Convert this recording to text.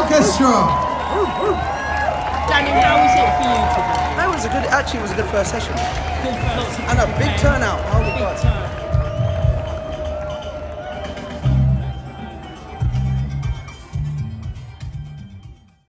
Orchestra. Daniel, how was it for you today? That was a good, actually it was a good first session. And a big turnout. Oh my God.